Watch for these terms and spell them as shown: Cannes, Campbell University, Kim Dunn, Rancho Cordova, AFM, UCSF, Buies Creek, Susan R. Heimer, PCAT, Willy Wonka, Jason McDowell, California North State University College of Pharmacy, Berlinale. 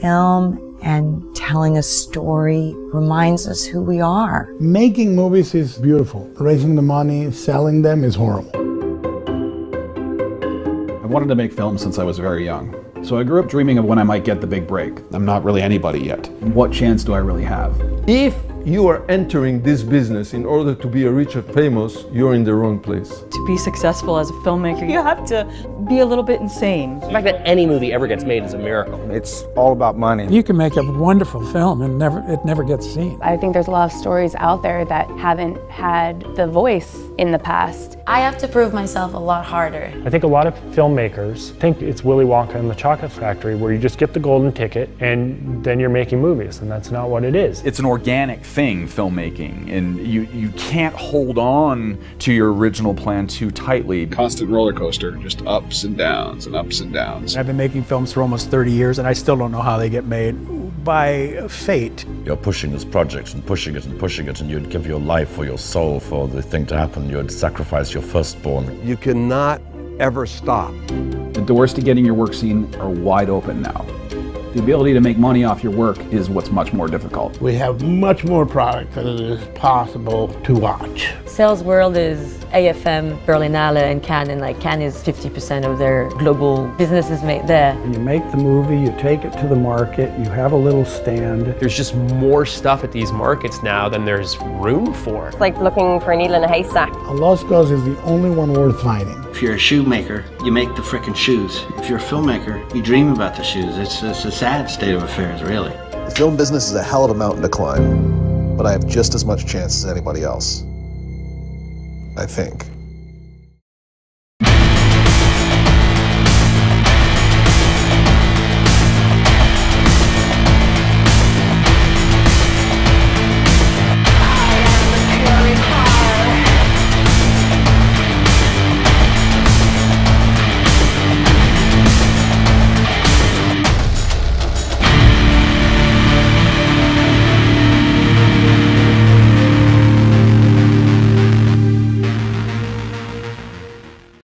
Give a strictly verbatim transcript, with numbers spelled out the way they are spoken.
film and telling a story reminds us who we are. Making movies is beautiful. Raising the money, selling them is horrible. I've wanted to make films since I was very young. So I grew up dreaming of when I might get the big break. I'm not really anybody yet. What chance do I really have? If you are entering this business in order to be a rich or famous, you're in the wrong place. To be successful as a filmmaker, you have to be a little bit insane. The fact that any movie ever gets made is a miracle. It's all about money. You can make a wonderful film and never it never gets seen. I think there's a lot of stories out there that haven't had the voice in the past. I have to prove myself a lot harder. I think a lot of filmmakers think it's Willy Wonka and the Chocolate Factory, where you just get the golden ticket and then you're making movies, and that's not what it is. It's an organic film. Thing, filmmaking, and you you can't hold on to your original plan too tightly. Constant roller coaster, just ups and downs and ups and downs. I've been making films for almost thirty years, and I still don't know how they get made. By fate. You're pushing this project and pushing it and pushing it, and you'd give your life or your soul for the thing to happen. You'd sacrifice your firstborn. You cannot ever stop. The doors to getting your work seen are wide open now. The ability to make money off your work is what's much more difficult. We have much more product than it is possible to watch. Sales world is A F M, Berlinale, and Cannes, and like Cannes is fifty percent of their global business is made there. You make the movie, you take it to the market, you have a little stand. There's just more stuff at these markets now than there's room for. It's like looking for a needle in a haystack. A lost cause is the only one worth finding. If you're a shoemaker, you make the frickin' shoes. If you're a filmmaker, you dream about the shoes. It's, it's a sad state of affairs, really. The film business is a hell of a mountain to climb, but I have just as much chance as anybody else, I think.